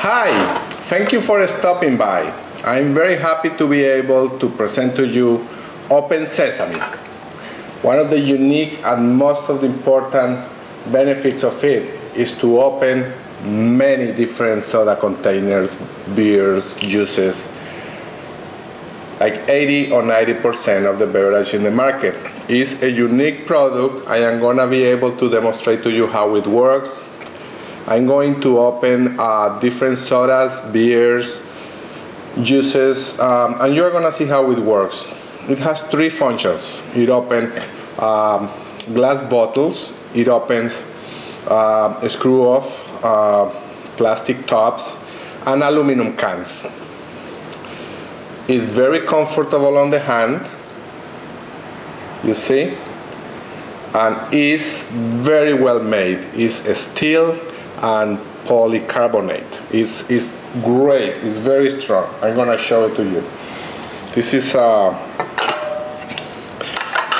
Hi, thank you for stopping by. I'm very happy to be able to present to you Open Sesame. One of the unique and most of the important benefits of it is to open many different soda containers, beers, juices, like 80 or 90% of the beverage in the market. It's a unique product. I am gonna be able to demonstrate to you how it works. I'm going to open different sodas, beers, juices, and you're gonna see how it works. It has three functions. It opens glass bottles, it opens screw-off plastic tops, and aluminum cans. It's very comfortable on the hand, you see, and is very well made. It's steel and polycarbonate. It's great, it's very strong. I'm gonna show it to you. This is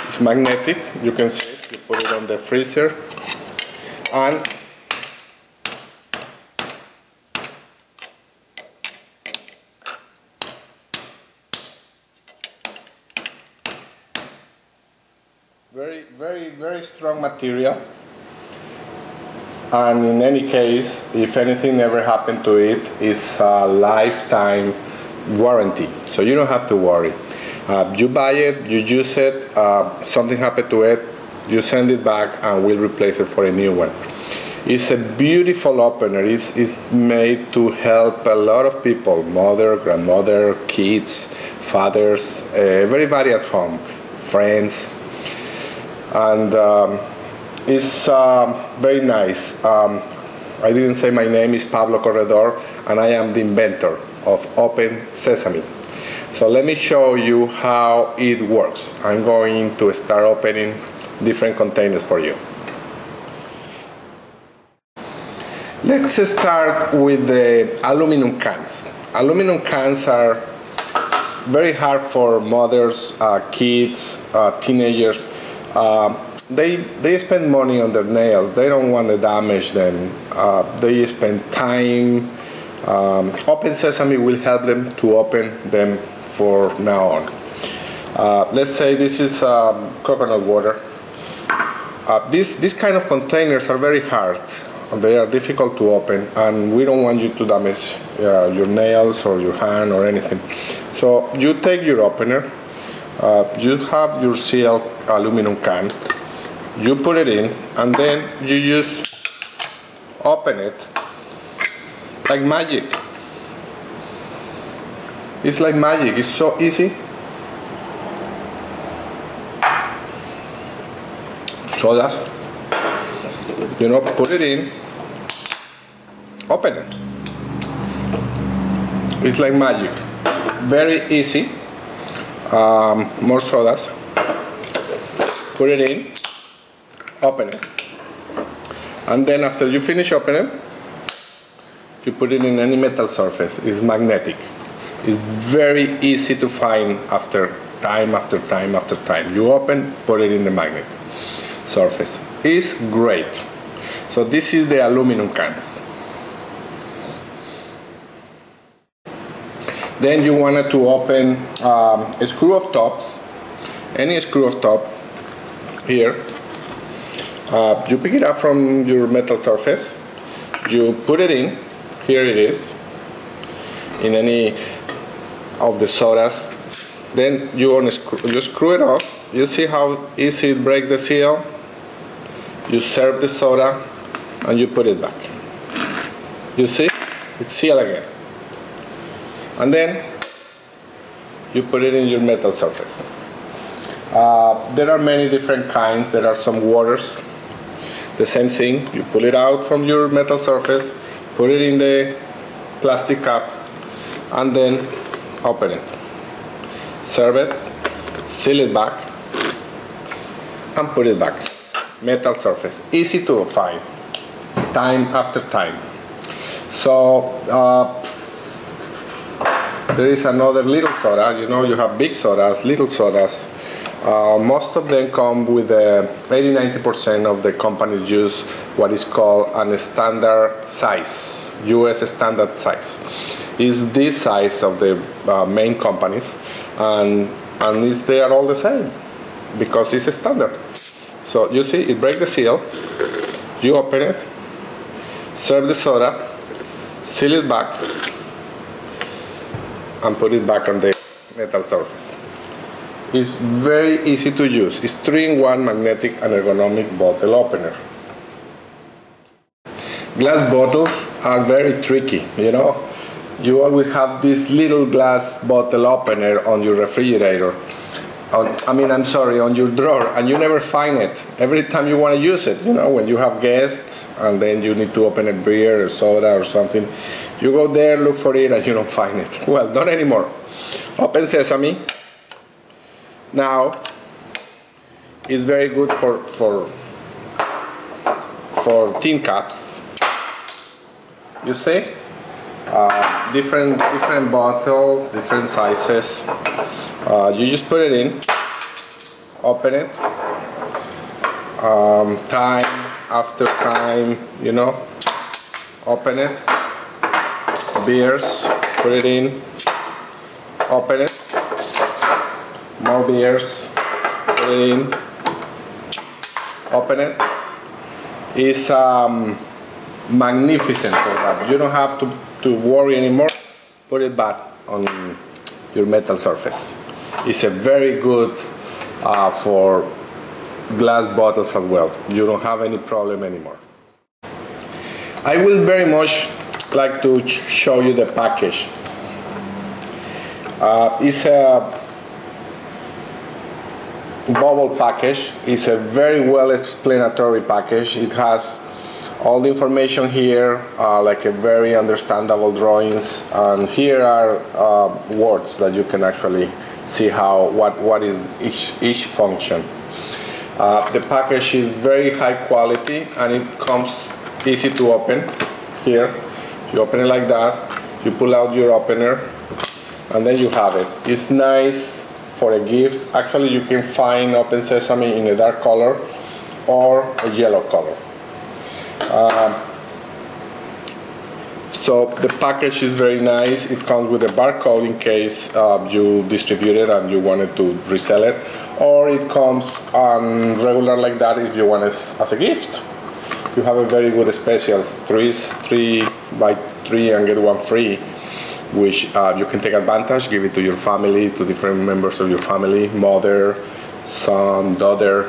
it's magnetic, you can see it, you put it on the freezer, and very, very, very strong material, and in any case, if anything ever happened to it, it's a lifetime warranty, so you don't have to worry. You buy it, you use it, something happened to it, you send it back and we'll replace it for a new one. It's a beautiful opener. It's made to help a lot of people, mother, grandmother, kids, fathers, everybody at home, friends. And it's very nice. I didn't say my name is Pablo Corredor, and I am the inventor of Open Sesame. So let me show you how it works. I'm going to start opening different containers for you. Let's start with the aluminum cans. Aluminum cans are very hard for mothers, kids, teenagers. They spend money on their nails. They don't want to damage them. They spend time. Open Sesame will help them to open them for now on. Let's say this is coconut water. These kind of containers are very hard. They are difficult to open, and we don't want you to damage your nails or your hand or anything. So you take your opener. You have your sealed aluminum can, you put it in, and then you just open it like magic. It's like magic, it's so easy. Sodas, you know, put it in, open it. It's like magic, very easy. More sodas, put it in, open it, and then after you finish opening it, you put it in any metal surface. It's magnetic. It's very easy to find after time after time after time. You open, put it in the magnet surface. It's great. So this is the aluminum cans. Then you wanted to open screw-off tops, any screw-off top here. You pick it up from your metal surface, you put it in, here it is, in any of the sodas. Then you unscrew, you screw it off, you see how easy it breaks the seal, you serve the soda, and you put it back. You see, it's sealed again. And then you put it in your metal surface. There are many different kinds. There are some waters. The same thing, you pull it out from your metal surface, put it in the plastic cup, and then open it. Serve it, seal it back, and put it back. Metal surface, easy to find, time after time. So, there is another little soda. You know, you have big sodas, little sodas. Most of them come with 80-90% of the companies use what is called a standard size. US standard size. It's this size of the main companies, and they are all the same because it's a standard. So you see, it breaks the seal, you open it, serve the soda, seal it back, and put it back on the metal surface. It's very easy to use. It's 3-in-1 magnetic and ergonomic bottle opener. Glass bottles are very tricky, you know. You always have this little glass bottle opener on your refrigerator. on your drawer, and you never find it. Every time you want to use it, you know, when you have guests and then you need to open a beer or soda or something, you go there, look for it, and you don't find it. Well, not anymore. Open Sesame now is very good for tin cups. You see, different bottles, different sizes. You just put it in, open it, time after time, you know, open it, beers, put it in, open it, more beers, put it in, open it. It's magnificent for that. You don't have to worry anymore, put it back on your metal surface. It's a very good for glass bottles as well. You don't have any problem anymore. I will very much like to show you the package. It's a bubble package. It's a very well explanatory package. It has all the information here, like a very understandable drawings, and here are words that you can actually see how what is each function. The package is very high quality, and it comes easy to open. Here, you open it like that, you pull out your opener, and then you have it. It's nice for a gift. Actually, you can find Open Sesame in a dark color or a yellow color. So the package is very nice. It comes with a barcode in case you distribute it and you wanted to resell it, or it comes regular like that if you want it as a gift. You have a very good specials, 3 by 3 and get one free, which you can take advantage, give it to your family, to different members of your family, mother, son, daughter,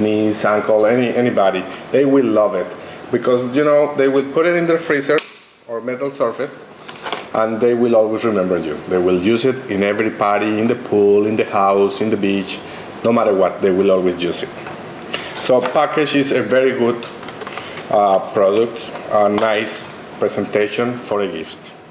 niece, uncle, anybody. They will love it, because you know they will put it in their freezer or metal surface, and they will always remember you. They will use it in every party, in the pool, in the house, in the beach. No matter what, they will always use it. So package is a very good product, a nice presentation for a gift.